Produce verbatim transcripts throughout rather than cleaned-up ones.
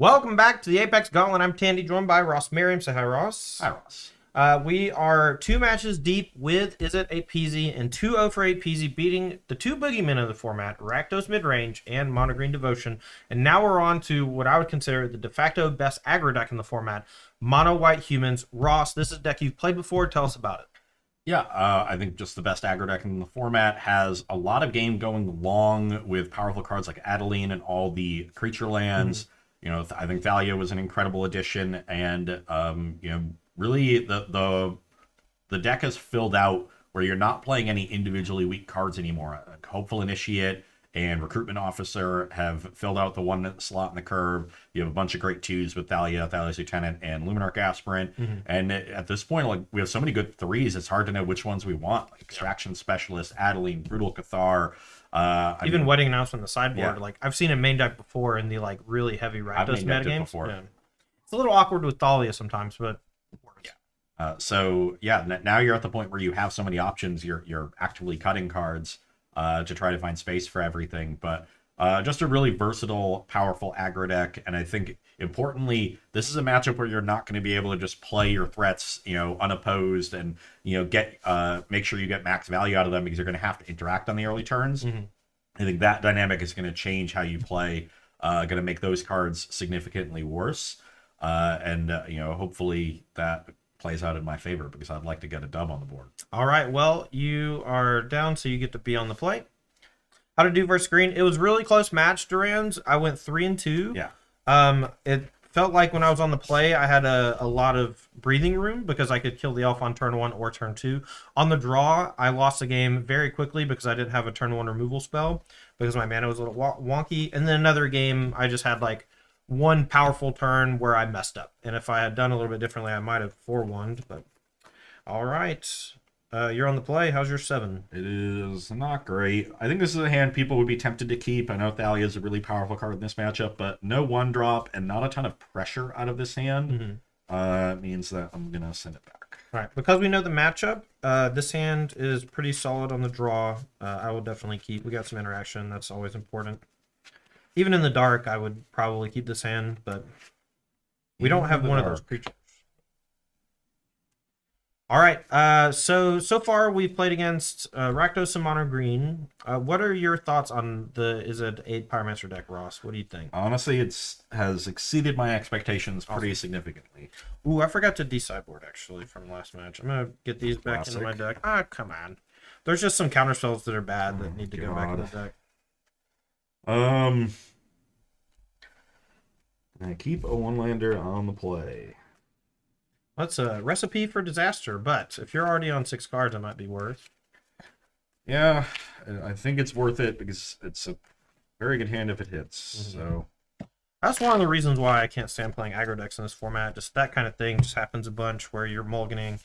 Welcome back to the Apex Gauntlet. I'm Tandy, joined by Ross Merriam. Say hi, Ross. Hi, Ross. Uh, we are two matches deep with Izzet eight Peezy and two oh for eight Peezy, beating the two boogeymen of the format, Rakdos Midrange and Monogreen Devotion. And now we're on to what I would consider the de facto best aggro deck in the format, Mono White Humans. Ross, this is a deck you've played before. Tell us about it. Yeah, uh, I think just the best aggro deck in the format, has a lot of game going long with powerful cards like Adeline and all the creature lands. Mm-hmm. You know, I think Thalia was an incredible addition, and um, you know, really the the the deck is filled out where you're not playing any individually weak cards anymore. Like Hopeful Initiate and Recruitment Officer have filled out the one slot in the curve. You have a bunch of great twos with Thalia, Thalia's Lieutenant, and Luminarch Aspirant. Mm-hmm. And at this point, like, we have so many good threes, it's hard to know which ones we want. Like Extraction Specialist, Adeline, Brutal Cathar. Uh, Even I mean, Wedding Announcement on the sideboard. Yeah. Like, I've seen a main deck before in the like really heavy Rakdos metagames. Yeah. It's a little awkward with Thalia sometimes, but yeah. Uh, so yeah, now you're at the point where you have so many options. You're you're actively cutting cards uh, to try to find space for everything. But uh, just a really versatile, powerful aggro deck, and I think importantly, this is a matchup where you're not going to be able to just play your threats, you know, unopposed, and you know, get uh, make sure you get max value out of them, because you're going to have to interact on the early turns. Mm-hmm. I think that dynamic is going to change how you play, uh, going to make those cards significantly worse, uh, and uh, you know, hopefully that plays out in my favor, because I'd like to get a dub on the board. All right, well, you are down, so you get to be on the plate. How to do versus green? It was a really close match, Duran's. I went three and two. Yeah. Um, it felt like when I was on the play, I had a, a lot of breathing room, because I could kill the elf on turn one or turn two. On the draw, I lost the game very quickly because I didn't have a turn one removal spell, because my mana was a little wonky. And then another game, I just had like one powerful turn where I messed up. And if I had done a little bit differently, I might have four-one'd, but all right. Uh, you're on the play. How's your seven? It is not great. I think this is a hand people would be tempted to keep. I know Thalia is a really powerful card in this matchup, but no one drop and not a ton of pressure out of this hand. Mm-hmm. uh, means that I'm going to send it back. All right. Because we know the matchup, uh, this hand is pretty solid on the draw. Uh, I will definitely keep. We got some interaction. That's always important. Even in the dark, I would probably keep this hand, but we Even don't have one dark. of those creatures. All right, uh, so so far we've played against uh, Rakdos and Mono Green. Uh, what are your thoughts on the Izzet eight Pyromancer deck, Ross? What do you think? Honestly, it's has exceeded my expectations pretty awesome. significantly. Ooh, I forgot to de-sideboard, actually, from last match. I'm going to get these back Classic. into my deck. Ah, come on. There's just some counter spells that are bad that oh, need to God. go back in the deck. Um, I keep a one-lander on the play. That's a recipe for disaster, but if you're already on six cards, it might be worth. Yeah, I think it's worth it, because it's a very good hand if it hits. Mm-hmm. So that's one of the reasons why I can't stand playing aggro decks in this format. Just that kind of thing just happens a bunch, where you're mulliganing.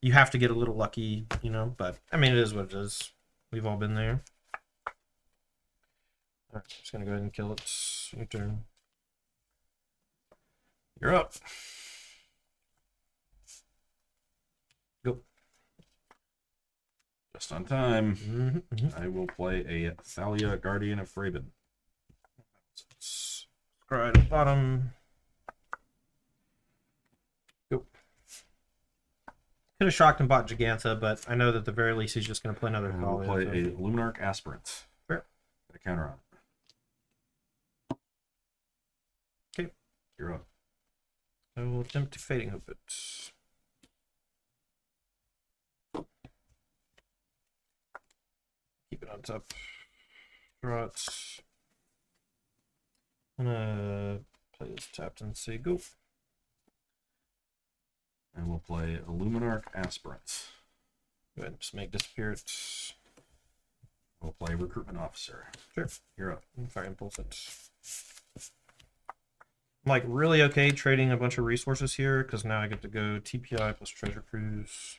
You have to get a little lucky, you know, but I mean, it is what it is. We've all been there. All right, just going to go ahead and kill it. Your turn. You're up. Just on time. Mm-hmm, mm-hmm. I will play a Thalia, Guardian of Fraben. Scry at the bottom. Go. Could have shocked and bought Giganta, but I know that at the very least he's just going to play another Thalia. I will play so. a Luminarch Aspirant. Fair. Got a counter on it. Okay. You're up. I will attempt to Fading Hope it. Keep it on top. Draw it. I'm gonna play this tapped and say go. And we'll play a Luminarch Aspirant. Go ahead and just make disappear it. We'll play Recruitment Officer. Sure. You're up. Fiery Impulse it. I'm like really okay trading a bunch of resources here, because now I get to go T P I plus Treasure Cruise.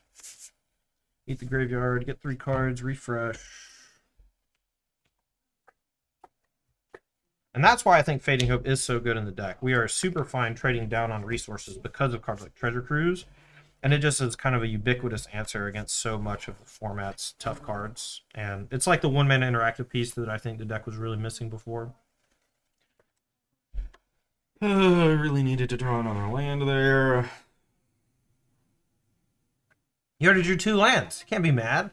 Eat the graveyard, get three cards, refresh. And that's why I think Fading Hope is so good in the deck. We are super fine trading down on resources because of cards like Treasure Cruise. And it just is kind of a ubiquitous answer against so much of the format's tough cards. And it's like the one-man interactive piece that I think the deck was really missing before. I really needed to draw another land there. You already drew two lands. Can't be mad.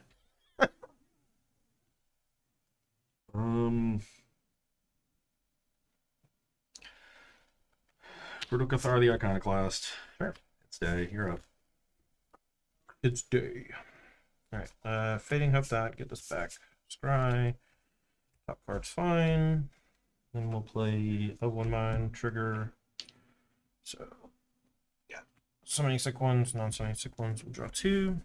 um... Brutal Cathar the Iconoclast. Sure. It's day. You're up. It's day. Alright. Uh, Fading Hope dot. Get this back. Scry. Top card's fine. Then we'll play Of One Mind. Trigger. So, yeah. Summoning sick ones. Non-summoning sick ones. We'll draw two.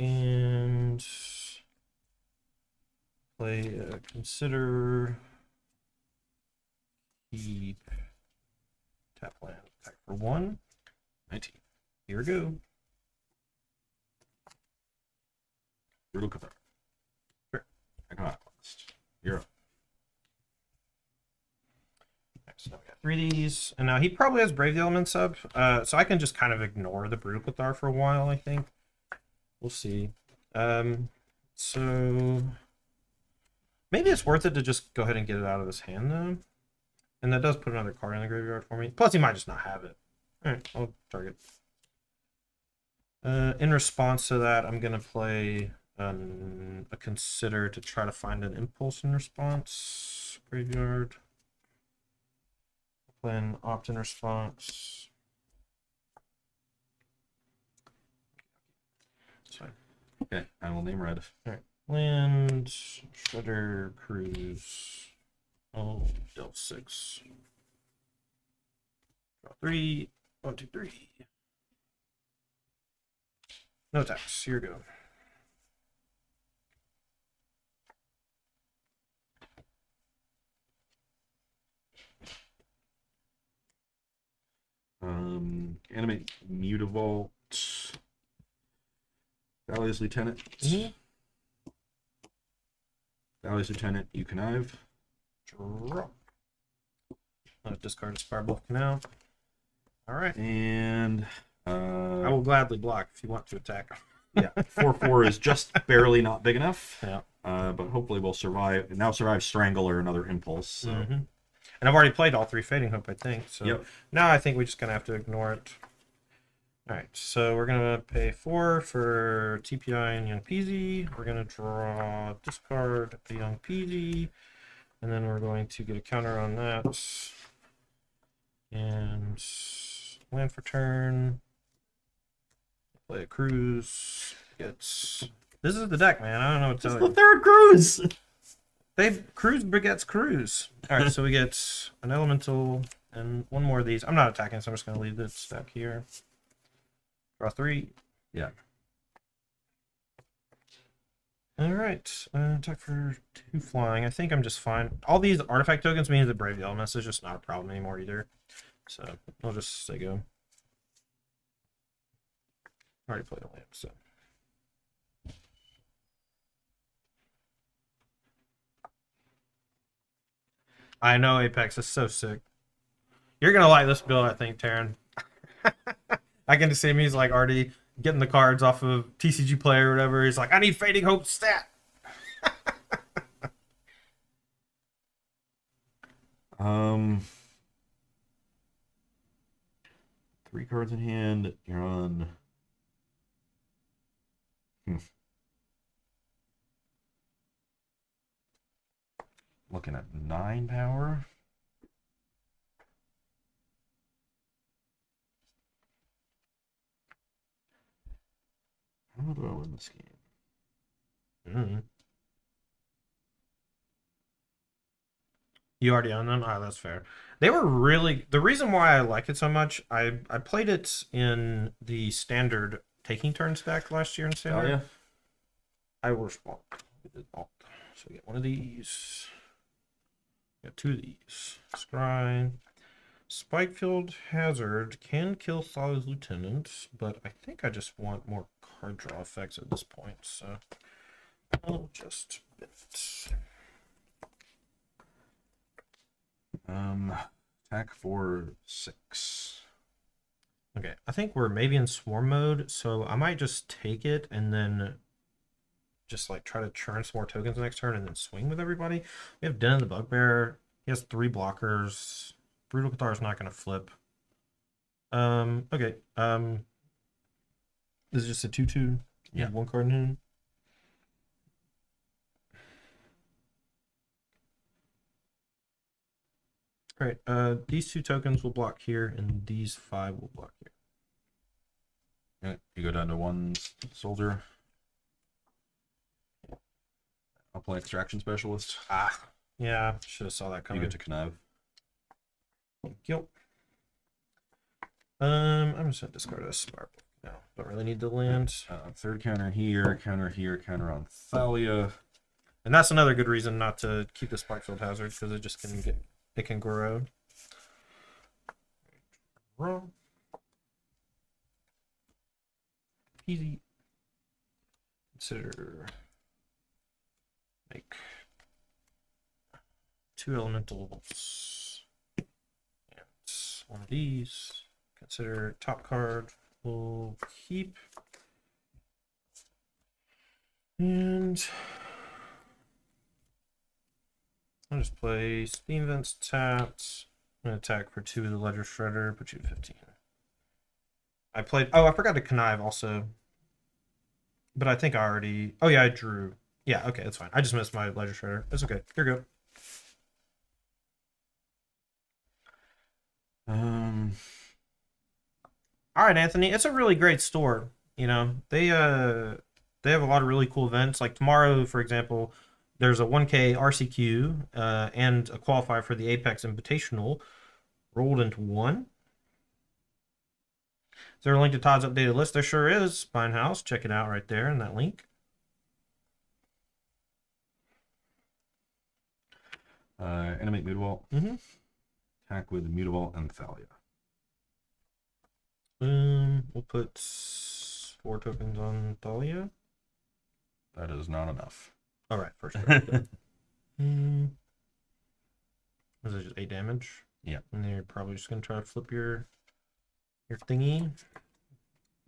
And play uh, Consider. Keep. Tap land. Attack for one. nineteen. Here we go. Brutal Cathar. Sure. Iconoclast. You're up. Next, now we got three of these. And now he probably has Brave the Elements up. Uh, so I can just kind of ignore the Brutal Cathar for a while, I think. We'll see. Um, so maybe it's worth it to just go ahead and get it out of his hand, though. And that does put another card in the graveyard for me. Plus, he might just not have it. Alright, I'll target. Uh, in response to that, I'm going to play um, a Consider to try to find an Impulse in response. Graveyard. Play an Opt in response. Sorry. Okay, I will name red. Alright, land, Shredder, Cruise. Oh, dealt six. Draw three. One, two, three. No attacks. Here we go. Um, animate Mutavault. Thalia's Lieutenant. Mm-hmm. Thalia's Lieutenant, you connive. Drop. Uh, discard a Spire Bluff Canal. Alright. And uh, I will gladly block if you want to attack. Yeah. four four is just barely not big enough. Yeah. Uh, but hopefully we'll survive. Now survive Strangle or another Impulse. So. Mm-hmm. And I've already played all three Fading Hope, I think. So yep. Now I think we're just going to have to ignore it. Alright. So we're going to pay four for T P I and Young Peasy. We're going to draw, discard the Young Peasy. And then we're going to get a counter on that. And land for turn. Play a Cruise. Gets. This is the deck, man. I don't know what to tell you. It's the third Cruise! They Cruise begets Cruise. Alright, so we get an Elemental and one more of these. I'm not attacking, so I'm just going to leave this back here. Draw three. Yeah. Alright, uh, attack for two flying. I think I'm just fine. All these artifact tokens mean that Brave the Elements is just not a problem anymore either. So, I'll just say go. I already played a land, so. I know Apex is so sick. You're going to like this build, I think, Taryn. I can just see him, he's like already getting the cards off of T C G Play or whatever. He's like, I need Fading Hope stat. um, three cards in hand. You're on. Hmm. Looking at nine power. How do I win this game? Mm-hmm. You already own them? Ah, that's fair. They were really... The reason why I like it so much, I, I played it in the standard taking turns back last year in standard. Oh, yeah. I was Alt. We did Alt. So we get one of these. We got two of these. Scry. Spikefield Hazard can kill Thalia's Lieutenant, but I think I just want more card draw effects at this point, so I'll just bit. Um, attack for six. Okay, I think we're maybe in swarm mode, so I might just take it and then just like try to churn some more tokens next turn and then swing with everybody. We have Den of the Bugbear. He has three blockers. Brutal Cathar is not going to flip. Um, okay. Um, this is just a two two. Yeah. One card in him. All right. Uh, these two tokens will block here, and these five will block here. Yeah, you go down to one soldier. I'll play Extraction Specialist. Ah, yeah, should have saw that coming. You get to connive. Thank you. Um, I'm just gonna discard a smart block now. Don't really need the land. Uh, third counter here, counter here, counter on Thalia, and that's another good reason not to keep the Spikefield Hazard because it just can get it can grow. Draw. Easy. Consider. Make two elementals and one of these. Consider top card we'll keep. And I'll just play Steam Vents tapped. I'm going to attack for two of the Ledger Shredder, put you at fifteen. I played. Oh, I forgot to connive also. But I think I already. Oh, yeah, I drew. Yeah, okay, that's fine. I just missed my Ledger Shredder. That's okay. Here we go. Um. All right, Anthony. It's a really great store. You know, they uh they have a lot of really cool events. Like tomorrow, for example, there's a one K R C Q uh, and a qualifier for the Apex Invitational rolled into one. Is there a link to Todd's updated list? There sure is. Spine House. Check it out right there in that link. Uh, animate Mutavault. Mm-hmm. Attack with Mutavault and Thalia. Um, we'll put four tokens on Thalia. That is not enough. All right, first. mm. Was it just eight damage? Yeah. And then you're probably just gonna try to flip your your thingy.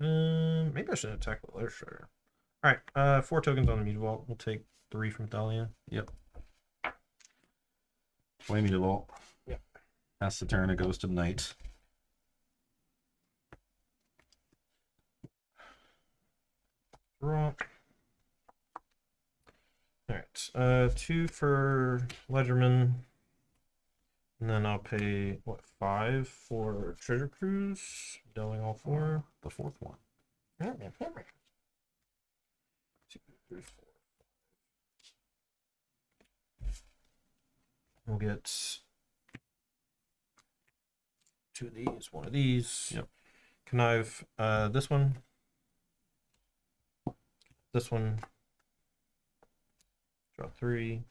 Um, maybe I should attack with Ledger Shredder. All right. Uh, four tokens on the Mutavault. We'll take three from Thalia. Yep. Play Mutavault. Yeah. Pass the turn. It goes to Knight. Draw. All right. Uh, two for Ledgerman. And then I'll pay what five for Treasure Cruise. Dealing all four. The fourth one. Yeah. Two, three, four. We'll get two of these, one of these. Yep. Connive uh, this one, this one, draw three.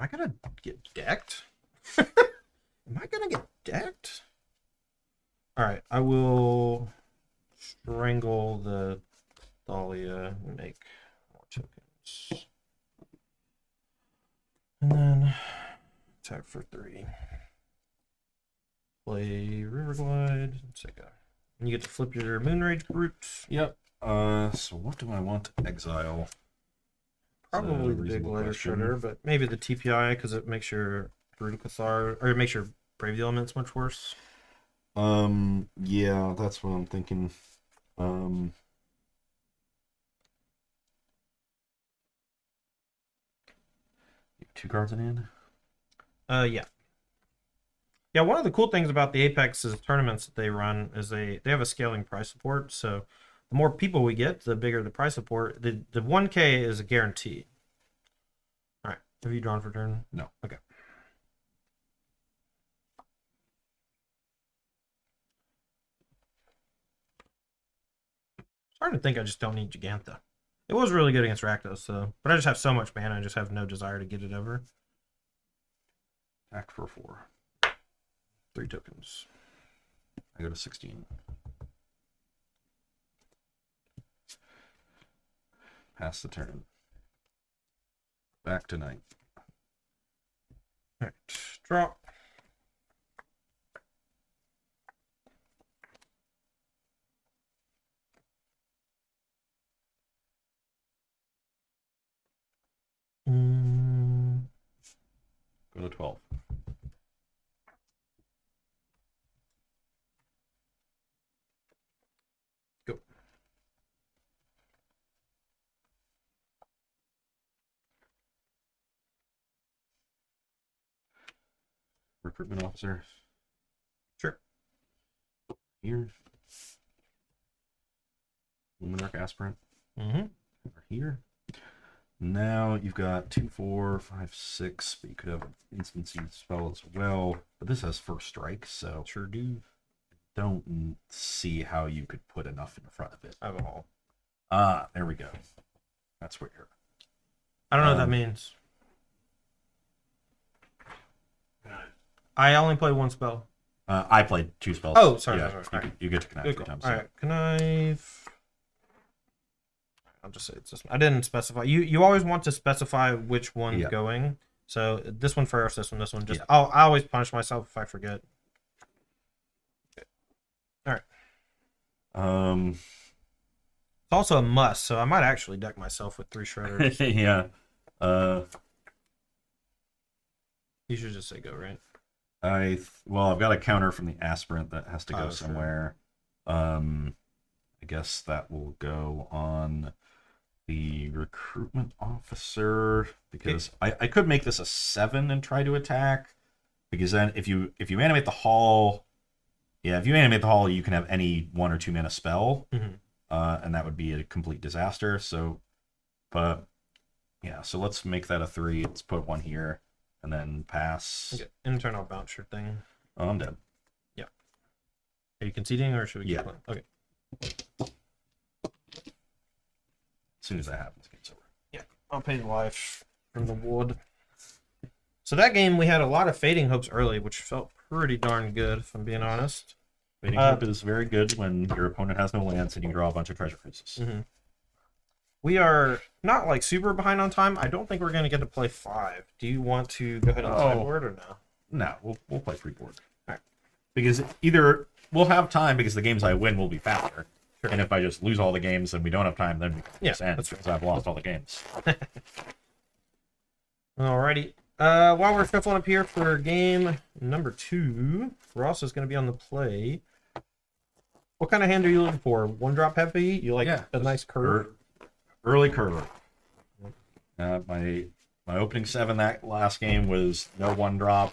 Am I gonna get decked? Am I gonna get decked? All right, I will strangle the Thalia, make more tokens. And then attack for three. Play River Glide. And you get to flip your Moonrage Brutes. Yep. Uh, so what do I want to exile? Probably the big Ledger Shredder, but maybe the T P I because it makes your Brutal Cathar, or it makes your Brave the Elements much worse. Um, yeah, that's what I'm thinking. Um... Two cards in hand? Uh, yeah. Yeah, one of the cool things about the Apex is the tournaments that they run is they, they have a scaling price support. So the more people we get, the bigger the price support. The, the one K is a guarantee. All right. Have you drawn for turn? No. Okay. Starting to think I just don't need Gigantha. It was really good against Rakdos, so but I just have so much mana, I just have no desire to get it over. Act for four. Three tokens. I go to sixteen. Pass the turn. Back to nine. Alright. Draw. Go to twelve. Go. Recruitment officer. Sure. Here. Luminarch Aspirant. Mm-hmm. Over here. Now you've got two, four, five, six, but you could have an instancing spell as well. But this has first strike, so sure do. Don't see how you could put enough in front of it. I have a haul. Ah, there we go. That's what you're. I don't know um, what that means. I only play one spell. Uh, I played two spells. Oh, sorry, yeah, sorry, sorry. You, you get to connive three times. All so. right, connive. I'll just say it's just I didn't specify. You you always want to specify which one's yeah. going. So this one first, this one, this one. Just yeah. I'll I always punish myself if I forget. Okay. All right. Um, it's also a must, so I might actually deck myself with three shredders. yeah. Uh. You should just say go, right? I well, I've got a counter from the aspirant that has to go oh, somewhere. Sure. Um, I guess that will go on the recruitment officer because I, I could make this a seven and try to attack because then if you if you animate the hall, yeah, if you animate the hall, you can have any one or two mana spell, mm-hmm. uh, and that would be a complete disaster. So, but yeah, so let's make that a three. Let's put one here and then pass. Okay. Internal bouncer thing. Oh, I'm dead. Yeah. Are you conceding or should we? Yeah. Keep playing? Okay. As soon as that happens, it's over. Yeah, I'll pay life from the wood. So that game, we had a lot of Fading Hopes early, which felt pretty darn good, if I'm being honest. Fading uh, Hope is very good when your opponent has no lands and you draw a bunch of treasure cruises. Mm-hmm. We are not, like, super behind on time. I don't think we're going to get to play five. Do you want to go ahead and play oh. board or no? No, we'll, we'll play three board. All right. Because either... We'll have time because the games I win will be faster. Sure. And if I just lose all the games and we don't have time, then we can yeah, just end because I've lost all the games. Alrighty. Uh, while we're shuffling up here for game number two, Ross is going to be on the play. What kind of hand are you looking for? One drop heavy? You like yeah, a nice curve? Early curve. Uh, my my opening seven that last game was no one drop.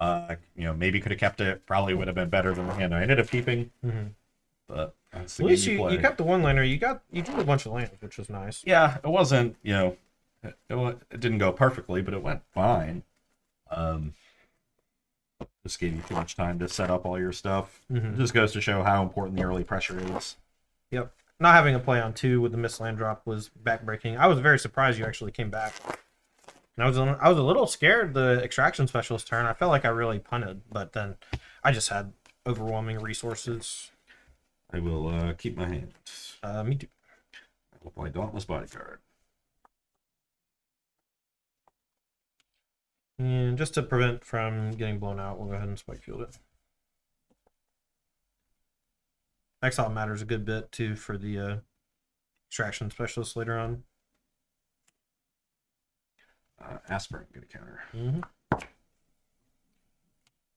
Uh, you know, maybe could have kept it. Probably would have been better than the hand I ended up keeping. Mm-hmm. But that's the at least game you, you, play. you got the one-liner. You got you drew a bunch of lands, which was nice. Yeah, it wasn't. You know, it, it didn't go perfectly, but it went fine. Um, just gave you too much time to set up all your stuff. Mm-hmm. It just goes to show how important the early pressure is. Yep. Not having a play on two with the missed land drop was backbreaking. I was very surprised you actually came back. And I was I was a little scared the extraction specialist turn. I felt like I really punted, but then I just had overwhelming resources. I will uh, keep my hand. Uh, me too. I will play Dauntless Bodyguard. And just to prevent from getting blown out, we'll go ahead and Spikefield it. Exile matters a good bit too for the uh, extraction specialist later on. Uh, aspirant, get a counter. Mm-hmm.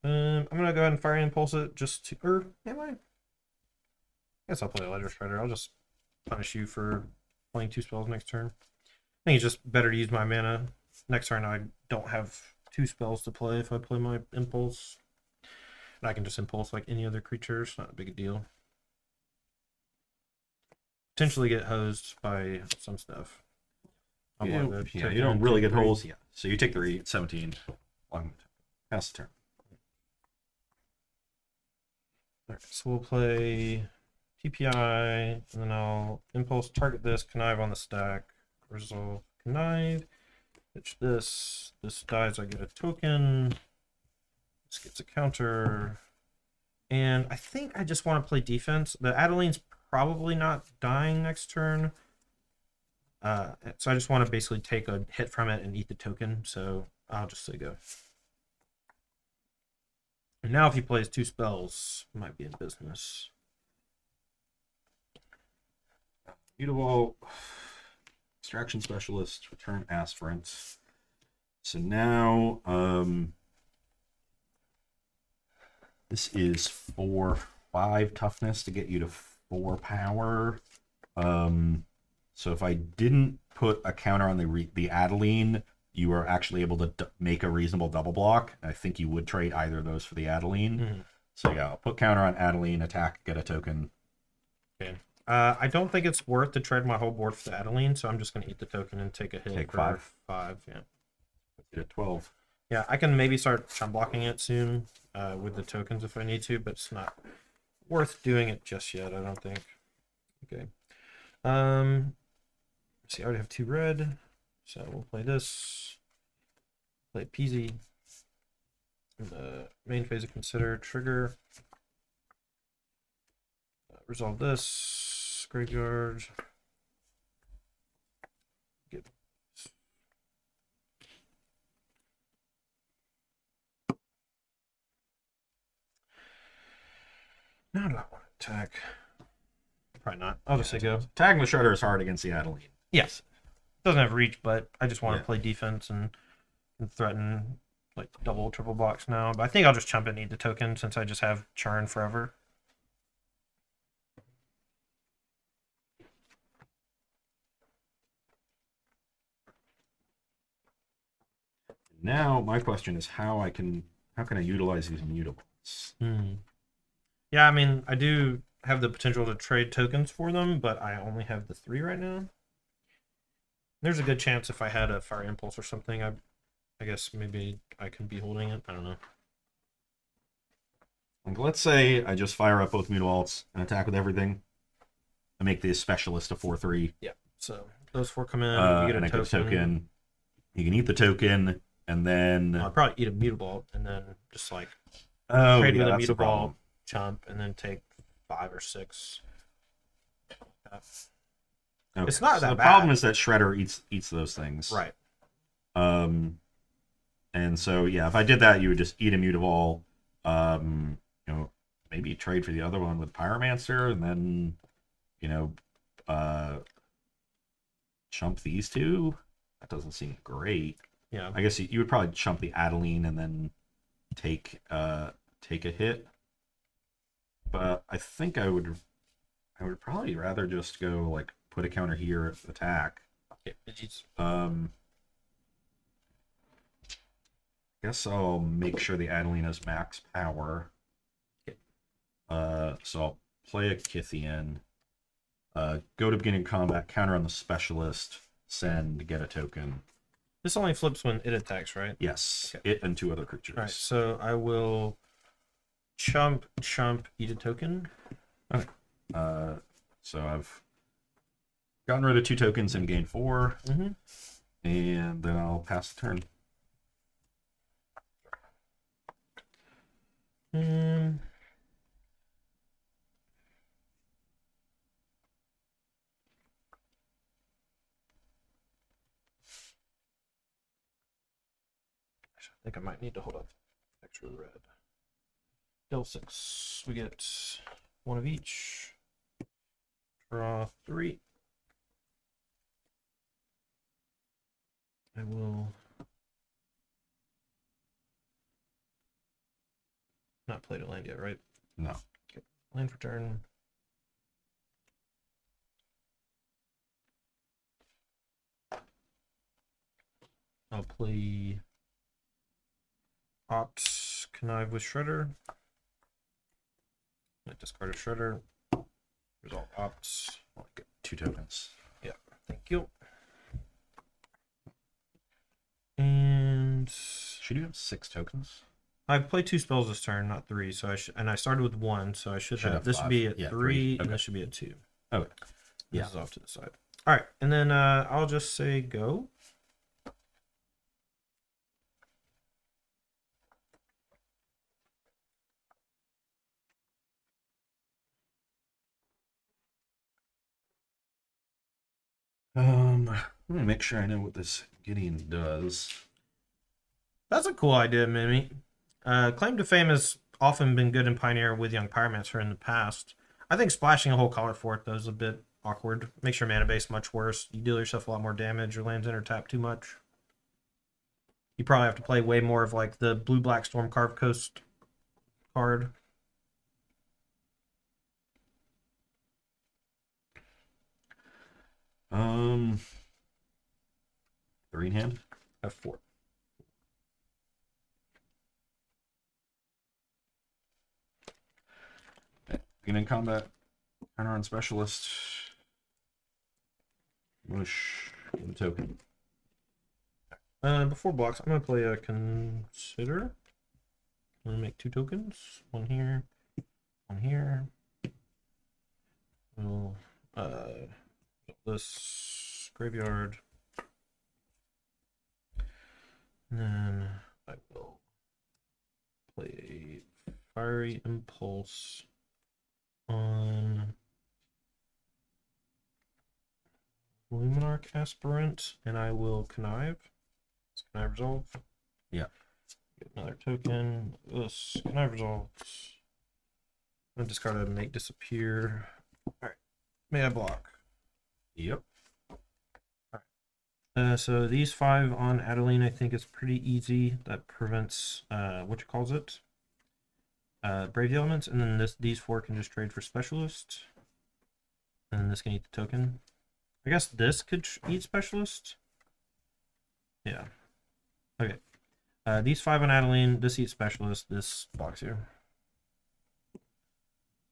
Um, I'm gonna go ahead and fire impulse it just to. Or am I? I guess I'll play a Ledger Shredder. I'll just punish you for playing two spells next turn. I think it's just better to use my mana next turn. I don't have two spells to play if I play my impulse, and I can just impulse like any other creature. It's not a big deal. Potentially get hosed by some stuff. I'm yeah, like yeah you don't really get three. holes. Yeah, so you take three, it's seventeen. Long pass the turn. All right, so we'll play T P I, and then I'll impulse target this, connive on the stack, resolve connive, pitch this. This dies, I get a token. This gets a counter, and I think I just want to play defense. The Adeline's probably not dying next turn. Uh, so I just want to basically take a hit from it and eat the token, so I'll just say go. And now if he plays two spells, might be in business. Mutavault, Extraction Specialist, Return Aspirant. So now um, this is four, five toughness to get you to four power. Um, so if I didn't put a counter on the re the Adeline, you are actually able to d make a reasonable double block. I think you would trade either of those for the Adeline. Mm-hmm. So yeah, I'll put counter on Adeline, attack, get a token. Okay. Uh, I don't think it's worth to trade my whole board for the Adeline, so I'm just going to eat the token and take a hit. Take for five. Five, yeah. Get a twelve. Yeah, I can maybe start chum blocking it soon uh, with the tokens if I need to, but it's not worth doing it just yet, I don't think. Okay. Um, see, I already have two red, so we'll play this. Play Peasy. In the main phase of Consider, trigger. Uh, resolve this. Graveyard. Get this. Now do I want to attack? Probably not. I'll just say go. Tagging the Shredder is hard against the Adeline. Yes. Doesn't have reach, but I just want yeah. to play defense and, and threaten like double, triple blocks now. But I think I'll just chump and eat the token since I just have churn forever. Now my question is how I can how can I utilize these mutables? Hmm. Yeah, I mean I do have the potential to trade tokens for them, but I only have the three right now. There's a good chance if I had a Fiery Impulse or something, I I guess maybe I can be holding it. I don't know. Like, let's say I just fire up both Mutavaults and attack with everything. I make the specialist a four three. Yeah, so those four come in. Uh, you get a token. token. You can eat the token, and then... I'll probably eat a Mutavault, and then just, like, oh, trade yeah, with a Mutavault, chump, and then take five or six. That's... Okay. It's not so that the bad. The problem is that Shredder eats eats those things. Right. Um... And so, yeah, if I did that, you would just eat a Mutavault, um, you know, maybe trade for the other one with Pyromancer, and then, you know, uh, chump these two. That doesn't seem great. Yeah. I guess you, you would probably chump the Adeline and then take uh, take a hit. But I think I would, I would probably rather just go, like, put a counter here, attack. Yeah, um... I guess I'll make sure the Adeline has max power. Uh, so I'll play a Kithian. Uh, go to beginning combat, counter on the specialist, send, get a token. This only flips when it attacks, right? Yes, okay. It and two other creatures. All right, so I will chump, chump, eat a token. Okay. Uh, so I've gotten rid of two tokens and gained four. Mm-hmm. And then I'll pass the turn. Mm. Actually, I think I might need to hold up extra red. Deal six. We get one of each. Draw three. I will. Not played a land yet, right? No. Okay. Land for turn. I'll play Opt, Connive with Shredder. I discard a Shredder. Resolve Opt. I'll get two tokens. Yeah. Thank you. And should you have six tokens? I've played two spells this turn, not three, so I should, and I started with one, so I should, should have, have this five. Would be at yeah, three, three. Okay. And this should be at two. Okay. This yeah. is off to the side. All right, and then uh, I'll just say go. Um, I'm gonna make sure I know what this Gideon does. That's a cool idea, Mimi. Uh, claim to fame has often been good in Pioneer with Young Pyromancer in the past. I think splashing a whole color for it, though, is a bit awkward. Makes your mana base much worse. You deal yourself a lot more damage. Your lands enter tap too much. you probably have to play way more of like the blue black Storm Carved Coast card. Um, three in hand. I have four. Get in combat. Counter on specialist. Mush the token. Uh, before blocks, I'm gonna play a consider. I'm gonna make two tokens. One here, one here. We'll uh this graveyard. And then I will play Fiery Impulse on Luminarch Aspirant, and I will connive. Can I resolve? Yeah. Get another token. This can I resolve? I'm gonna discard a make disappear. Alright. May I block? Yep. Alright. Uh so these five on Adeline I think is pretty easy. That prevents uh what you calls it? Uh brave elements, and then this these four can just trade for specialist. And then this can eat the token. I guess this could eat specialist. Yeah. Okay, uh, these five on Adeline, this eats specialist, this box here.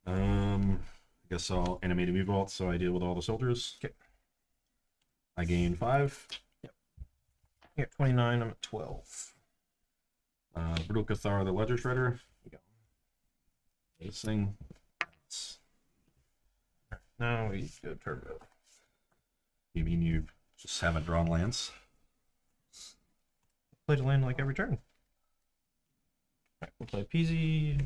Um, I guess I'll animate a Mutavault, so I deal with all the soldiers. Okay. I gain five. Yep. You're at twenty-nine, I'm at twelve. Uh, Brutal Cathar, the Ledger Shredder. There you go. This thing. Now we go turbo. You mean you just haven't drawn lands? Play to land like every turn. Alright, we'll play Peasy,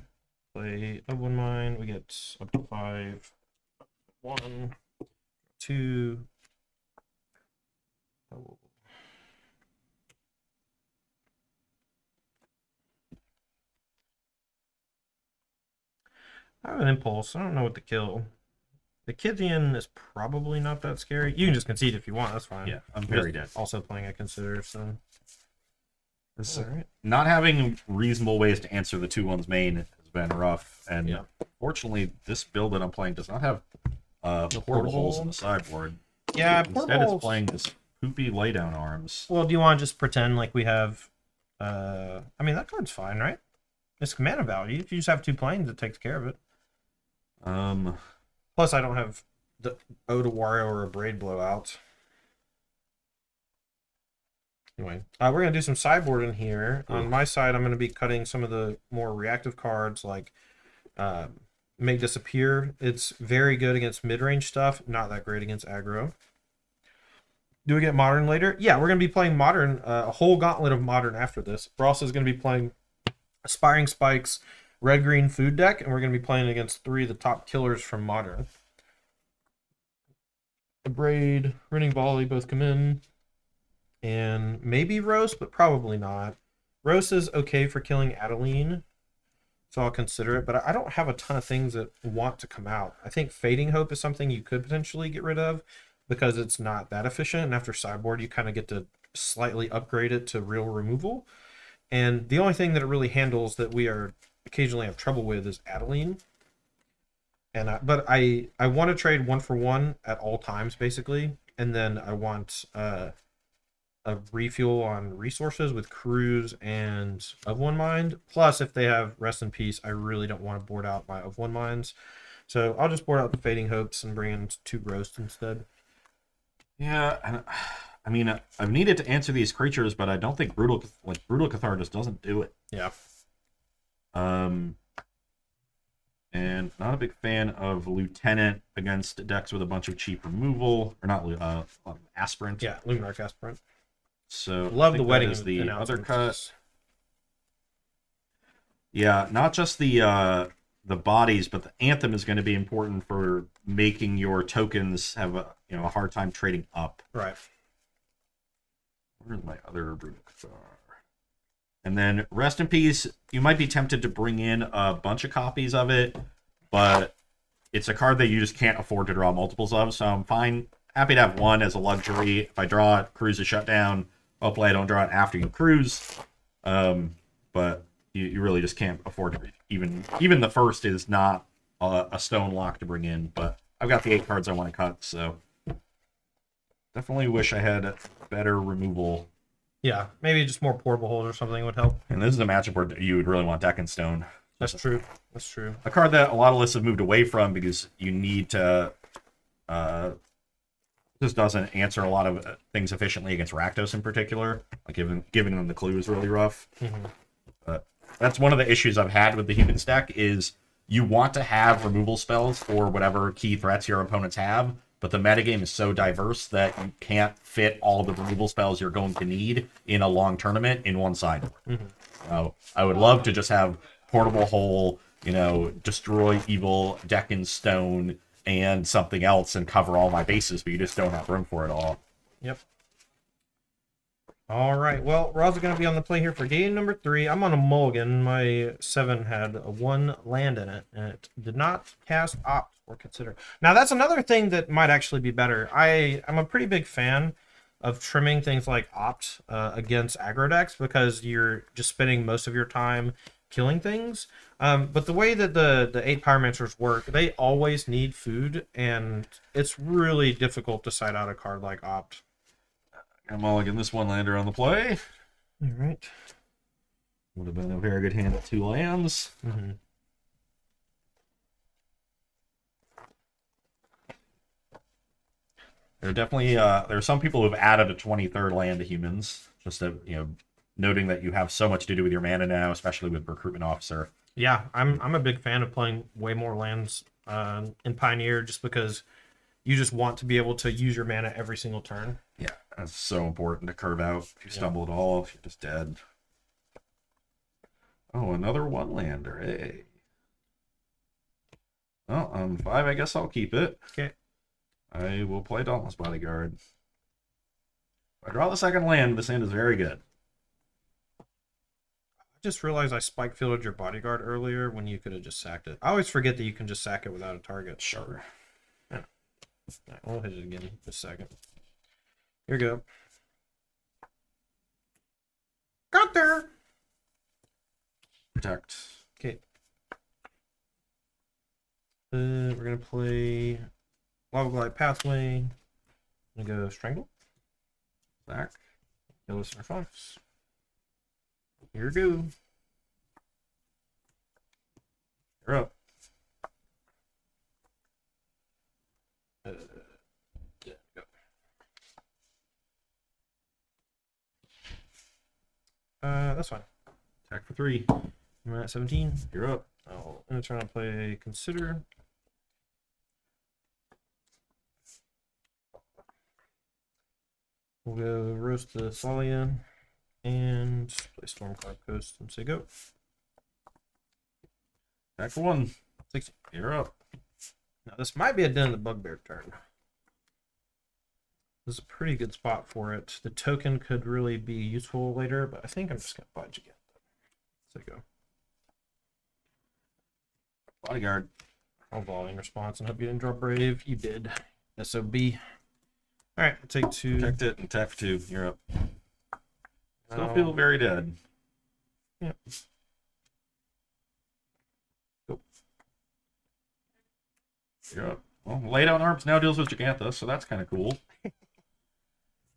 play Of One Mind, we get up to five, one, two, oh. I have an impulse, I don't know what to kill. The Gideon is probably not that scary. You can just concede if you want, that's fine. Yeah, I'm very dead. Also playing a consider, so... Right. Not having reasonable ways to answer the two ones main has been rough, and yeah. Fortunately, this build that I'm playing does not have uh, the portables in the sideboard. Yeah, instead portables. It's playing this poopy laydown arms. Well, do you want to just pretend like we have? Uh, I mean, that card's fine, right? It's mana value. If you just have two planes, it takes care of it. Um. Plus, I don't have the Oda Wario or a Braid blowout. Anyway, uh, we're going to do some sideboard in here. Mm. On my side, I'm going to be cutting some of the more reactive cards like uh, Make Disappear. It's very good against mid-range stuff, not that great against aggro. Do we get Modern later? Yeah, we're going to be playing Modern, uh, a whole gauntlet of Modern after this. We're also going to be playing Aspiring Spike's red-green food deck, and we're going to be playing against three of the top killers from Modern. The Braid, Running Volley both come in. And maybe Roast, but probably not. Roast is okay for killing Adeline, so I'll consider it. But I don't have a ton of things that want to come out. I think Fading Hope is something you could potentially get rid of because it's not that efficient. And after sideboard, you kind of get to slightly upgrade it to real removal. And the only thing that it really handles that we are occasionally have trouble with is Adeline. And I, but I I want to trade one for one at all times basically, and then I want uh. a refuel on resources with Cruise and Of One Mind. Plus, if they have Rest in Peace, I really don't want to board out my Of One Minds. So I'll just board out the Fading Hopes and bring in two Roast instead. Yeah, I mean, I've needed to answer these creatures, but I don't think Brutal like Brutal Cathar just doesn't do it. Yeah. Um, and not a big fan of Lieutenant against decks with a bunch of cheap removal, or not uh, Aspirant. Yeah, Luminarch Aspirant. So love the wedding is the other cut. Yeah, not just the uh the bodies, but the anthem is going to be important for making your tokens have a you know a hard time trading up. Right. Where's my other Brutal Cathar? And then Rest in Peace, you might be tempted to bring in a bunch of copies of it, but it's a card that you just can't afford to draw multiples of, so I'm fine. Happy to have one as a luxury. If I draw it, Cruise is shut down. Hopefully I don't draw it after you cruise, um, but you, you really just can't afford to. Even even the first is not a, a stone lock to bring in, but I've got the eight cards I want to cut, so definitely wish I had better removal. Yeah, maybe just more portable holders or something would help. And this is a matchup where you would really want deck and stone. That's true. That's true. A card that a lot of lists have moved away from because you need to. Uh, this doesn't answer a lot of things efficiently against Rakdos in particular. Like giving giving them the clue is really rough. Mm-hmm. But that's one of the issues I've had with the human stack is you want to have removal spells for whatever key threats your opponents have, but the metagame is so diverse that you can't fit all the removal spells you're going to need in a long tournament in one sideboard. Mm-hmm. So I would love to just have portable hole, you know, destroy evil, deck in stone, and something else and cover all my bases, but you just don't have room for it all. Yep. All right, well, Rods are going to be on the play here for game number three. I'm on a mulligan. My seven had a one land in it, and it did not cast Opt or Consider. Now, that's another thing that might actually be better. I, I'm a pretty big fan of trimming things like Opt uh, against aggro decks because you're just spending most of your time killing things. Um, but the way that the, the eight Pyromancers work, they always need food, and it's really difficult to side out a card like Opt. I'm mulligan this one lander on the play. All right. Would have been a very good hand at two lands. Mm-hmm. There are definitely uh, there are some people who have added a twenty-third land to humans, just to, you know, noting that you have so much to do with your mana now, especially with Recruitment Officer. Yeah, I'm I'm a big fan of playing way more lands uh, in Pioneer just because you just want to be able to use your mana every single turn. Yeah, that's so important to curve out. If you stumble at all, if you're just dead. Oh, another one lander. Hey. Well, I'm five. I guess I'll keep it. Okay. I will play Dauntless Bodyguard. If I draw the second land, this hand is very good. I just realized I spike-fielded your bodyguard earlier when you could have just sacked it. I always forget that you can just sack it without a target. Sure. Yeah. All right, we'll hit it again in a second. Here we go. Got there. Protect. Okay. Uh, we're gonna play Lava Glide Pathway. I'm gonna go Strangle. Back. Kill Listener Fox. Here we go. You're up. Uh, yeah, go. Uh, that's fine. Attack for three. I'm at seventeen. You're up. Oh, I'm gonna try to play Consider. We'll go roast the Thalia. And play Stormcloud Coast and say go. Back for one. Six. You're up. Now this might be a Den of the Bugbear turn. This is a pretty good spot for it. The token could really be useful later, but I think I'm just gonna budge again. So go. Bodyguard. I'll volley in response and hope you didn't draw Brave. You did. S O B. Alright, take two. Protect it and attack for two. You're up. Still um, feel very dead. Yep. Yeah. Go. You're up. Well, Lay Down Arms now deals with Giganthus, so that's kind of cool. All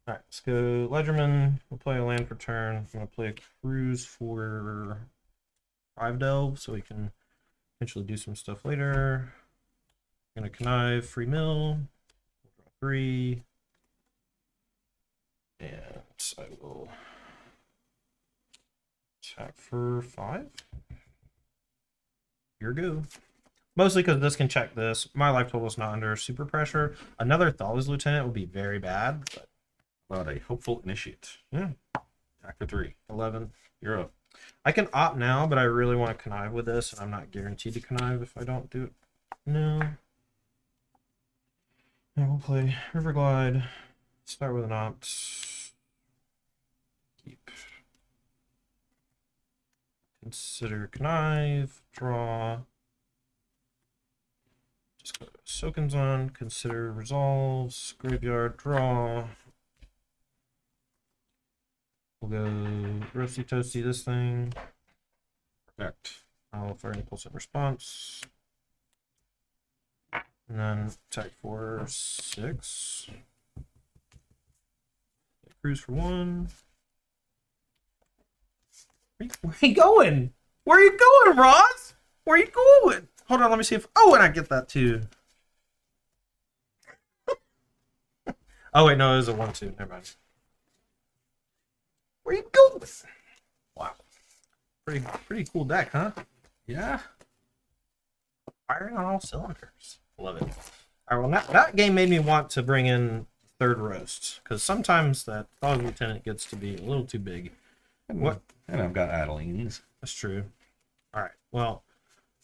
right, let's go Ledgerman. We'll play a land for turn. I'm going to play a Cruise for Five Delve, so we can potentially do some stuff later. I'm going to Connive, Free Mill. We'll draw three. And I will... Attack for five. Here go. Mostly because this can check this. My life total is not under super pressure. Another Thalia's Lieutenant would be very bad. But about a Hopeful Initiate. Yeah. Attack for three. eleven. You're up. I can opt now, but I really want to connive with this, and I'm not guaranteed to connive if I don't do it. No. And we'll play River Glide. Start with an opt. Keep. Consider, connive, draw. Just go Soakins on, consider, resolves, graveyard, draw. We'll go Roasty Toasty this thing. Perfect. I'll fire Impulse in response. And then attack for six. Cruise for one. Where are you going? Where are you going, Roz? Where are you going? Hold on, let me see if... Oh, and I get that too. Oh, wait, no, it was a one two. Never mind. Where you going? Wow. Pretty, pretty cool deck, huh? Yeah. Firing on all cylinders. Love it. All right, well, that, that game made me want to bring in third roast, because sometimes that Thalia's Lieutenant gets to be a little too big. And what? And I've got Adeline's. That's true. All right, well,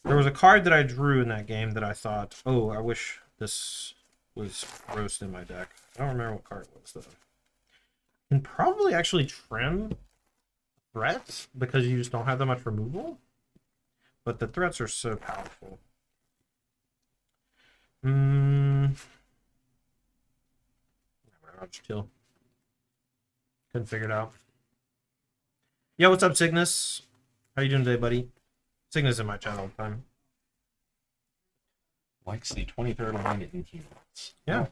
there was a card that I drew in that game that I thought, oh, I wish this was roast in my deck. I don't remember what card it was, though. And probably actually trim threats, because you just don't have that much removal. But the threats are so powerful. Mm. I'll just kill. Couldn't figure it out. Yo, what's up, Cygnus? How you doing today, buddy? Cygnus in my chat all the time. Likes the twenty-third alignment in humans. Yeah.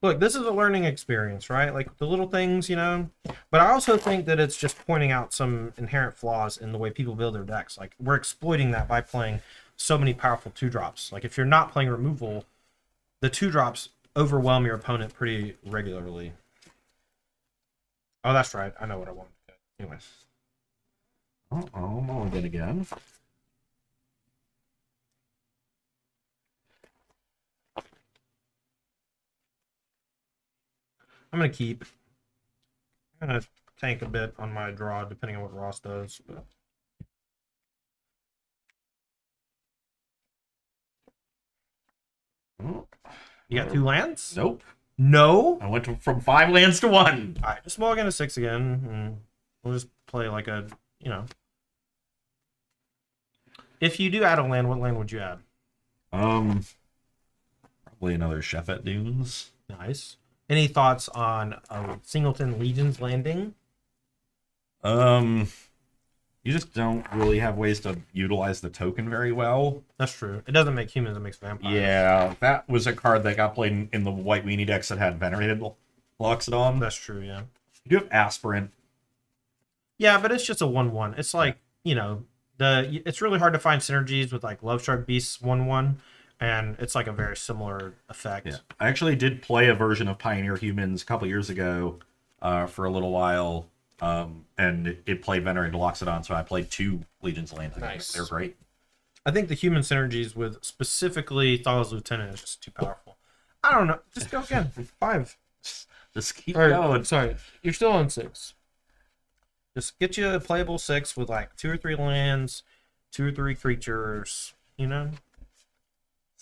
Look, this is a learning experience, right? Like, the little things, you know? But I also think that it's just pointing out some inherent flaws in the way people build their decks. Like, we're exploiting that by playing so many powerful two-drops. Like, if you're not playing removal, the two-drops overwhelm your opponent pretty regularly. Oh, that's right. I know what I want. Anyways. Uh-oh, I'm all good again. I'm going to keep. I'm going to tank a bit on my draw, depending on what Ross does. But... You got two lands? Nope. No? I went to, from five lands to one. All right, just log into six again. And we'll just play like a, you know. If you do add a land, what land would you add? Um, Probably another Chef at Dunes. Nice. Any thoughts on uh, Singleton Legion's Landing? Um, you just don't really have ways to utilize the token very well. That's true. It doesn't make humans, it makes vampires. Yeah, that was a card that got played in, in the white weenie decks that had Venerated Loxodon. That's true, yeah. You do have Aspirant. Yeah, but it's just a one one. It's like, you know, the it's really hard to find synergies with like Love Shark Beasts one one. And it's like a very similar effect. Yeah. I actually did play a version of Pioneer Humans a couple years ago uh, for a little while, um, and it, it played Venerated Loxodon, so I played two Legion's Landing. Nice. They're great. I think the human synergies with specifically Thalia's Lieutenant is just too powerful. I don't know. Just go again. Five. Just keep right, going. Sorry. You're still on six. Just get you a playable six with like two or three lands, two or three creatures, you know?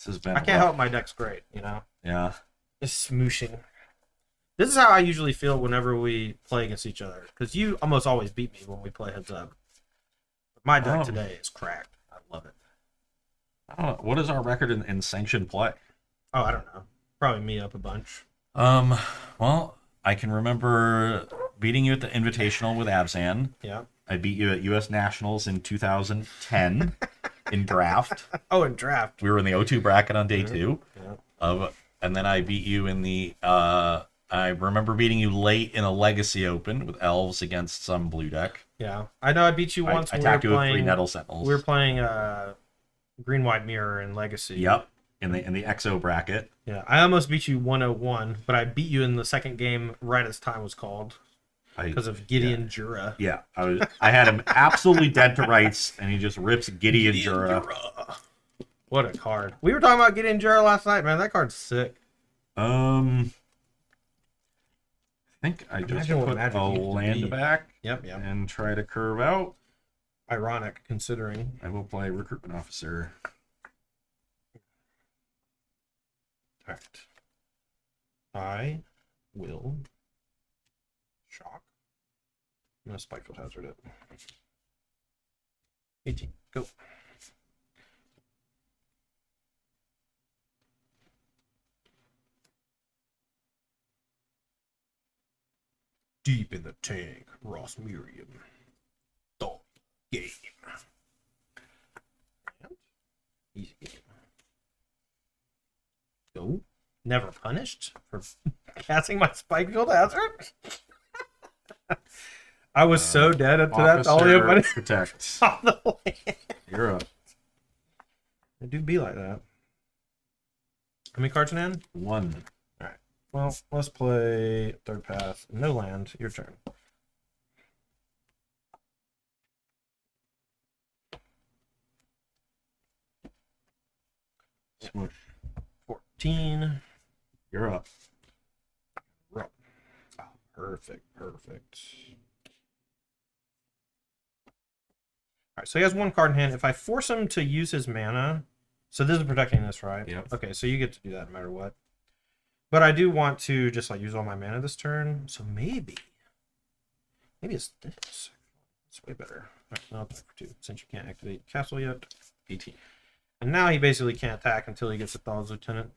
This has been I can't rough. help my deck's great, you know? Yeah. It's smooshing. This is how I usually feel whenever we play against each other. Because you almost always beat me when we play heads up. But my deck um, today is cracked. I love it. I don't know. What is our record in, in sanctioned play? Oh, I don't know. Probably me up a bunch. Um, well, I can remember beating you at the Invitational with Abzan. Yeah. I beat you at U S Nationals in two thousand ten. In draft. Oh, in draft. We were in the O two bracket on day mm-hmm. two. Yeah. Of, and then I beat you in the... Uh, I remember beating you late in a Legacy Open with Elves against some blue deck. Yeah. I know I beat you once. I, I attacked we you playing, with three Nettle Sentinels. We were playing uh, Green White Mirror in Legacy. Yep. In the in the X O bracket. Yeah. I almost beat you one oh one, but I beat you in the second game right as time was called. Because of Gideon yeah. Jura. Yeah, I was. I had him absolutely dead to rights, and he just rips Gideon, Gideon Jura. Jura. What a card! We were talking about Gideon Jura last night, man. That card's sick. Um, I think I Imagine just put a land back. Yep, yep. And try to curve out. Ironic, considering. I will play Recruitment Officer. All right. I will. Shock. I'm going to Spikefield Hazard it. eighteen, go. Deep in the tank, Ross Miriam. Dull game. And easy game. Go. Never punished for casting my Spikefield Hazard. I was uh, so dead up to that Thalia, but protect. On the land. You're up. It do be like that. How many cards in hand? One. All right. Well, let's play third pass. No land. Your turn. Smush. Fourteen. You're up. You're up. Oh, perfect. Perfect. All right, so he has one card in hand. If I force him to use his mana, so this is protecting this, right? Yeah. Okay, so you get to do that no matter what. But I do want to just like use all my mana this turn. So maybe, maybe it's this. It's way better. All right, now back for two since you can't activate castle yet. eighteen. And now he basically can't attack until he gets a Thalia's Lieutenant.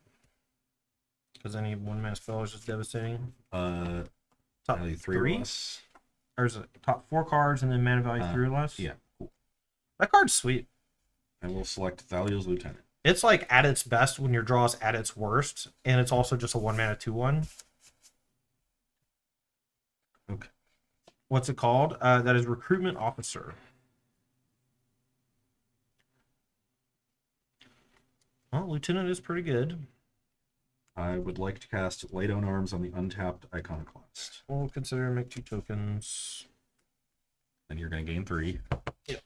Because any one mana spell is just devastating. Uh, top three, three? Less. Or is it top four cards and then mana value uh, three or less? Yeah. That card's sweet. And we'll select Thalia's Lieutenant. It's like at its best when your draw is at its worst, and it's also just a one mana two one. Okay. What's it called? Uh, that is Recruitment Officer. Well, Lieutenant is pretty good. I would like to cast Lay Down Arms on the untapped Iconoclast. We'll consider make two tokens. Then you're going to gain three. Yep.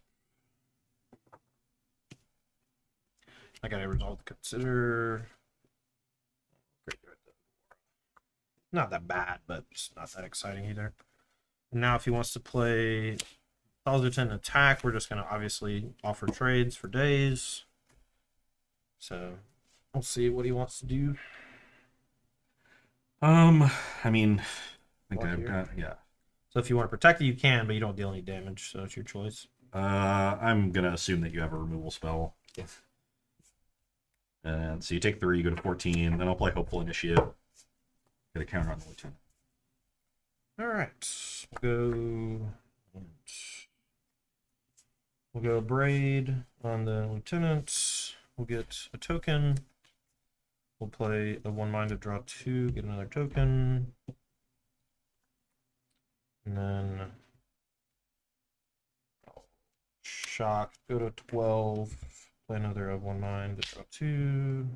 I gotta resolve the consider. Not that bad, but it's not that exciting either. And now if he wants to play Thalia's Lieutenant attack, we're just gonna obviously offer trades for days. So we'll see what he wants to do. Um, I mean, I think I've got, yeah. So if you want to protect it, you can, but you don't deal any damage, so it's your choice. Uh, I'm gonna assume that you have a removal spell. Yes. And so you take three, you go to fourteen, then I'll play Hopeful Initiate. Get a counter on the Lieutenant. Alright. We'll go... We'll go Braid on the Lieutenant. We'll get a token. We'll play a One Mind to draw two, get another token. And then... Shock, go to twelve. Play another Of One Mind, draw two.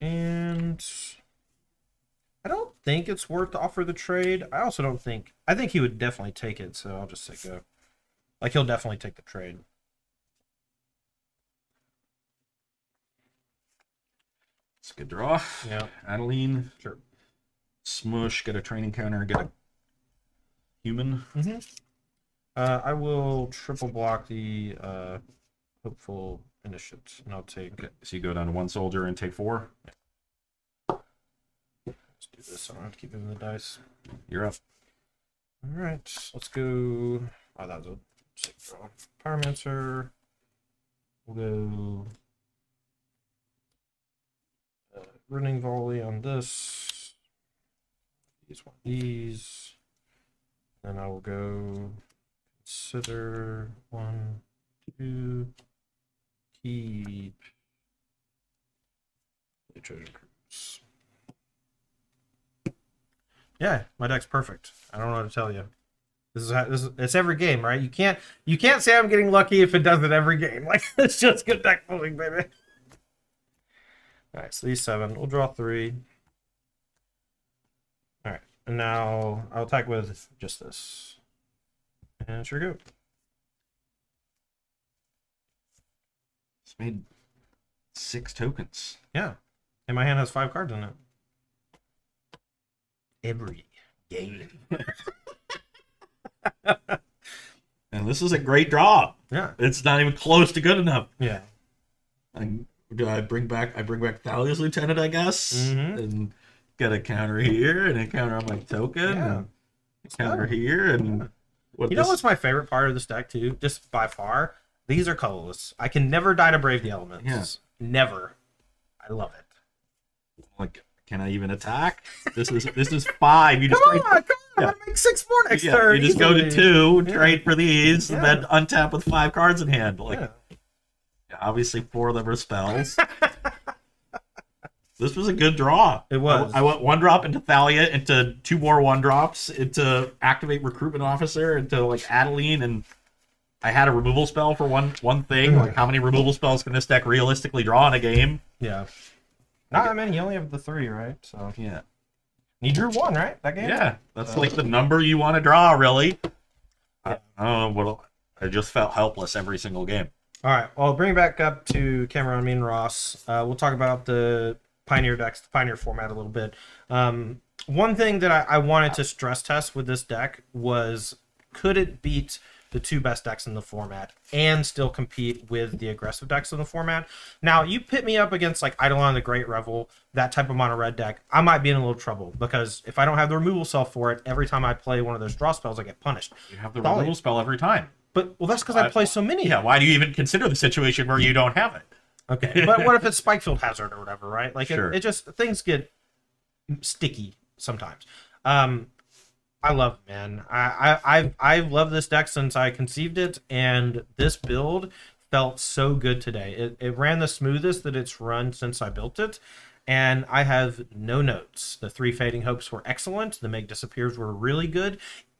And I don't think it's worth to offer the trade. I also don't think, I think he would definitely take it, so I'll just say go. Like, he'll definitely take the trade. It's a good draw. Yeah. Adeline. Sure. Smush, get a training counter, get a human. Mm-hmm. Uh, I will triple block the uh, Hopeful Initiate, and I'll take... Okay, so you go down to one soldier and take four? Yeah. Let's do this. I don't have to keep moving the dice. You're up. All right, let's go... Oh, that was a sick draw. Pyromancer. We'll go... Uh, running volley on this. These one these. Then I will go... Consider one, two, keep a Treasure Cruise. Yeah, my deck's perfect. I don't know how to tell you. This is how, this is, it's every game, right? You can't you can't say I'm getting lucky if it does it every game. Like, it's just good deck building, baby. All right, so these seven. We'll draw three. All right, and now I'll attack with just this. And sure go. It's made six tokens. Yeah. And my hand has five cards in it. Every game. And this is a great draw. Yeah. It's not even close to good enough. Yeah. And do I bring back I bring back Thalia's Lieutenant, I guess? Mm-hmm. And get a counter here and a counter on my token. Yeah. And a counter good. Here and yeah. What you this... know what's my favorite part of this deck too? Just by far, these are colorless. I can never die to Brave the Elements. Yeah. Never. I love it. Like, Can I even attack? This is this is five. You just come on, come on, yeah. Make six more next yeah, turn. You just easily. Go to two, yeah. trade for these, yeah. and then untap with five cards in hand. Like, yeah. obviously four of them are spells. This was a good draw. It was. I, I went one drop into Thalia, into two more one drops, into activate Recruitment Officer, into like Adeline, and I had a removal spell for one one thing. Like, how many removal spells can this deck realistically draw in a game? Yeah. Nah, I mean, you only have the three, right? So yeah, you drew one, right? That game. Yeah, that's so. Like the number you want to draw, really. Yeah. I don't know what. I just felt helpless every single game. All right, well, bring it back up to Cameron, me, and Ross. Uh, we'll talk about the Pioneer decks, the Pioneer format, a little bit. Um, one thing that I, I wanted to stress test with this deck was, could it beat the two best decks in the format and still compete with the aggressive decks in the format? Now, you pit me up against like Eidolon the Great Revel, that type of mono red deck, I might be in a little trouble, because if I don't have the removal spell for it, every time I play one of those draw spells, I get punished. You have the Thalia. Removal spell every time. But, well, that's because I, I play so many. Yeah, why do you even consider the situation where you don't have it? Okay, but what if it's Spikefield Hazard or whatever, right? Like, sure. it, it just, things get sticky sometimes. Um... I love it, man. I, I, I've, I've loved this deck since I conceived it, and this build felt so good today. It, it ran the smoothest that it's run since I built it, and I have no notes. The three Fading Hopes were excellent. The Make Disappears were really good.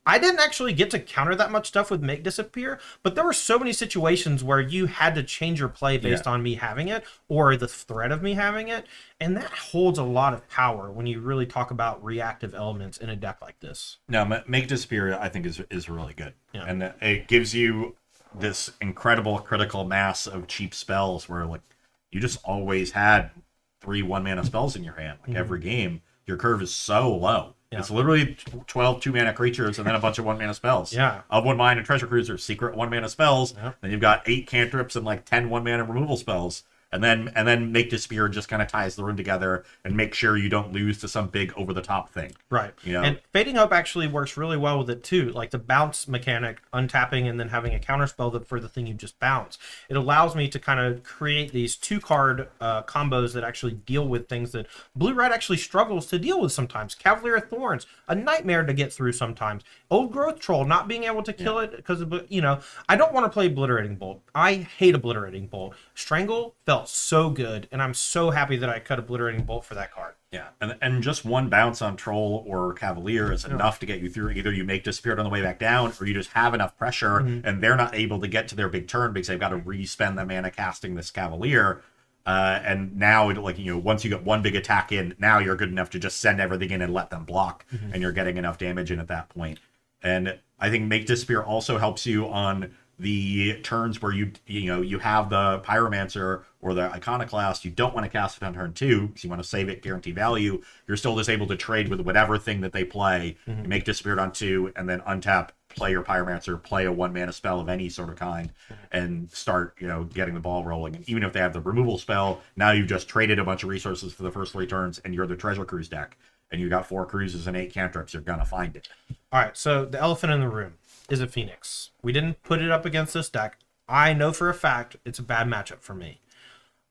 I didn't actually get to counter that much stuff with Make Disappear, but there were so many situations where you had to change your play based yeah. on me having it or the threat of me having it, and that holds a lot of power when you really talk about reactive elements in a deck like this. No, Make Disappear, I think, is, is really good. Yeah. And it gives you this incredible critical mass of cheap spells where, like, you just always had three one-mana spells in your hand. Like, mm-hmm. every game, your curve is so low. Yeah. It's literally twelve two-mana creatures and then a bunch of one-mana spells. Yeah. Of One Mind and Treasure Cruise are secret one-mana spells. Yeah. Then you've got eight cantrips and like ten one-mana removal spells. And then and then Make Disappear just kind of ties the room together and make sure you don't lose to some big over-the-top thing. Right. You know? And Fading Hope actually works really well with it, too. Like the bounce mechanic, untapping and then having a counterspell for the thing you just bounce. It allows me to kind of create these two-card uh, combos that actually deal with things that Blue-Red actually struggles to deal with sometimes. Cavalier of Thorns, a nightmare to get through sometimes. Old Growth Troll, not being able to kill yeah. it because of, you know, I don't want to play Obliterating Bolt. I hate Obliterating Bolt. Strangle felt so good, and I'm so happy that I cut Obliterating Bolt for that card. Yeah, and and just one bounce on Troll or Cavalier is enough yeah. to get you through. Either you Make Disappear on the way back down, or you just have enough pressure, mm-hmm. and they're not able to get to their big turn because they've got to re-spend the mana casting this Cavalier. Uh, and now, it, like you know, once you get one big attack in, now you're good enough to just send everything in and let them block, mm-hmm. and you're getting enough damage in at that point. And I think Make Disappear also helps you on the turns where you you know you have the Pyromancer or the Iconoclast. You don't want to cast it on turn two because you want to save it, guarantee value. You're still just able to trade with whatever thing that they play. Mm-hmm. You Make Disappear on two, and then untap, play your Pyromancer, play a one mana spell of any sort of kind, and start you know getting the ball rolling. And even if they have the removal spell, now you've just traded a bunch of resources for the first three turns, and you're the Treasure Cruise deck, and you got four cruises and eight cantrips. You're gonna find it. All right. So the elephant in the room. Izzet Phoenix. We didn't put it up against this deck. I know for a fact it's a bad matchup for me.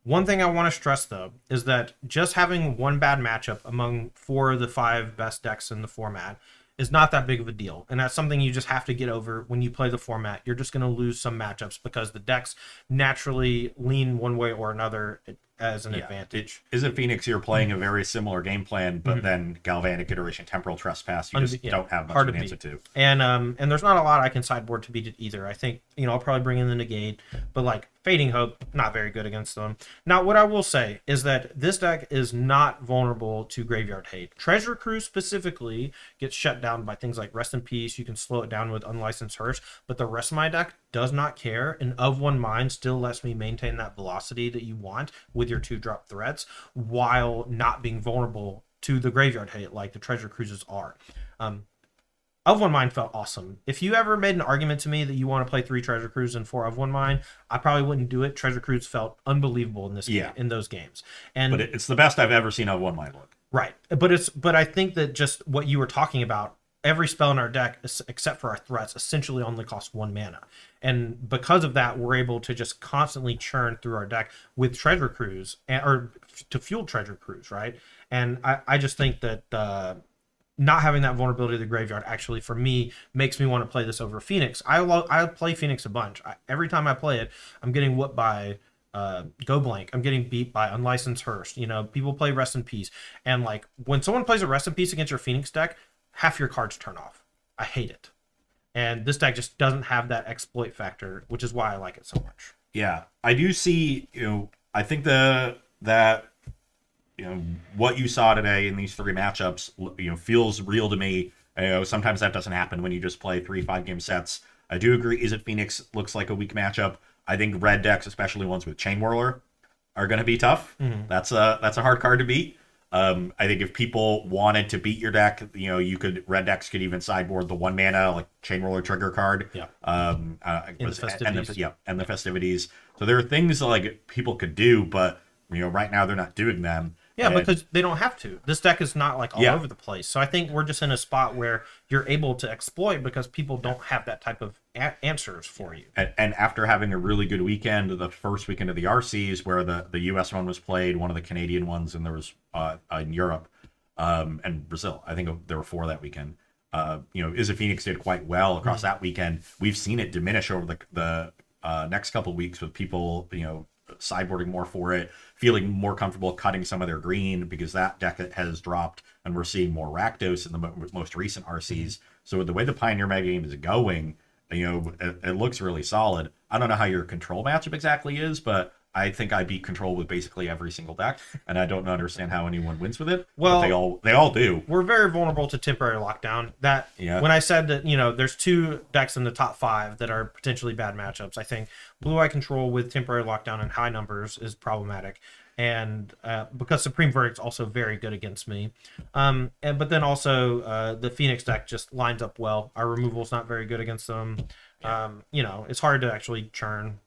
One thing I want to stress, though, is that just having one bad matchup among four of the five best decks in the format is not that big of a deal. And that's something you just have to get over when you play the format. You're just going to lose some matchups because the decks naturally lean one way or another as an yeah. advantage. It, Izzet Phoenix, you're playing a very similar game plan, but mm-hmm. then Galvanic Iteration, Temporal Trespass, you Unde just yeah, don't have much of an answer to. And um, and there's not a lot I can sideboard to beat it either. I think, you know, I'll probably bring in the Negate, but like Fading Hope, not very good against them. Now, what I will say is that this deck is not vulnerable to graveyard hate. Treasure Cruise specifically gets shut down by things like Rest in Peace. You can slow it down with Unlicensed Hearse, but the rest of my deck does not care, and Of One Mind still lets me maintain that velocity that you want with your two-drop threats while not being vulnerable to the graveyard hate like the Treasure Cruises are. Um, Of One Mind felt awesome. If you ever made an argument to me that you want to play three Treasure Cruises and four Of One Mind, I probably wouldn't do it. Treasure Cruise felt unbelievable in this game, yeah. in those games. And but it's the best I've ever seen Of One Mind look. Right, but it's but I think that just what you were talking about, every spell in our deck except for our threats essentially only costs one mana. And because of that, we're able to just constantly churn through our deck with Treasure Cruise, or to fuel Treasure Cruise, right? And I, I just think that uh, not having that vulnerability to the graveyard actually, for me, makes me want to play this over Phoenix. I lo I play Phoenix a bunch. I, every time I play it, I'm getting whooped by uh, Go Blank. I'm getting beat by Unlicensed Hearse. You know, people play Rest in Peace. And, like, when someone plays a Rest in Peace against your Phoenix deck, half your cards turn off. I hate it. And this deck just doesn't have that exploit factor, which is why I like it so much. Yeah, I do see, you know, I think the that... You know, what you saw today in these three matchups, you know, feels real to me. You know, sometimes that doesn't happen when you just play three five-game sets. I do agree. Izzet Phoenix looks like a weak matchup. I think red decks, especially ones with Chain Whirler, are going to be tough. Mm-hmm. That's a that's a hard card to beat. Um, I think if people wanted to beat your deck, you know, you could red decks could even sideboard the one mana like Chain Whirler trigger card. Yeah. Um. Uh, was, the and the, yeah, and the festivities. So there are things that, like, people could do, but you know, right now they're not doing them. Yeah, because they don't have to. This deck is not, like, all yeah. over the place. So I think we're just in a spot where you're able to exploit because people don't have that type of a answers for you. And, and after having a really good weekend, the first weekend of the R Cs, where the, the U S one was played, one of the Canadian ones, and there was uh, in Europe um, and Brazil. I think there were four that weekend. Uh, you know, Izzet Phoenix did quite well across mm-hmm. that weekend. We've seen it diminish over the, the uh, next couple of weeks with people, you know, sideboarding more for it, feeling more comfortable cutting some of their green because that deck has dropped, and we're seeing more Rakdos in the mo most recent R Cs. So with the way the Pioneer meta game is going, you know, it, it looks really solid. I don't know how your control matchup exactly is, but I think I beat control with basically every single deck, and I don't understand how anyone wins with it. Well, but they all they all do. We're very vulnerable to temporary lockdown. That yeah. When I said that, you know, there's two decks in the top five that are potentially bad matchups. I think Blue Eye Control with temporary lockdown in high numbers is problematic, and uh, because Supreme Verdict's also very good against me. Um, and but then also uh, the Phoenix deck just lines up well. Our removal's not very good against them. Yeah. Um, you know, it's hard to actually churn.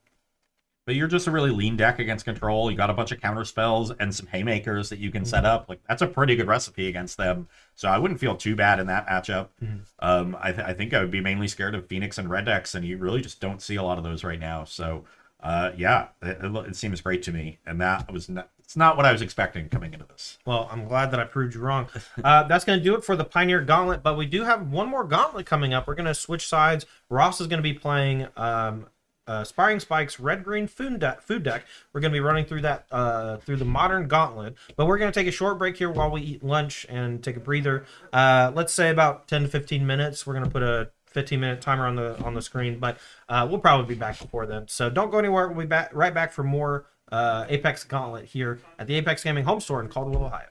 But you're just a really lean deck against control. You got a bunch of counter spells and some haymakers that you can mm-hmm. set up. Like, that's a pretty good recipe against them. So I wouldn't feel too bad in that matchup. Mm-hmm. Um, I, th I think I would be mainly scared of Phoenix and red decks, and you really just don't see a lot of those right now. So uh, yeah, it, it, it seems great to me, and that was not, it's not what I was expecting coming into this. Well, I'm glad that I proved you wrong. Uh, that's going to do it for the Pioneer Gauntlet, but we do have one more Gauntlet coming up. We're going to switch sides. Ross is going to be playing. Um, Uh, Aspiring Spike's red green food deck. Food deck. We're going to be running through that uh, through the modern gauntlet, but we're going to take a short break here while we eat lunch and take a breather. Uh, let's say about ten to fifteen minutes. We're going to put a fifteen minute timer on the on the screen, but uh, we'll probably be back before then. So don't go anywhere. We'll be back right back for more uh, Apex Gauntlet here at the Apex Gaming Home Store in Caldwell, Ohio.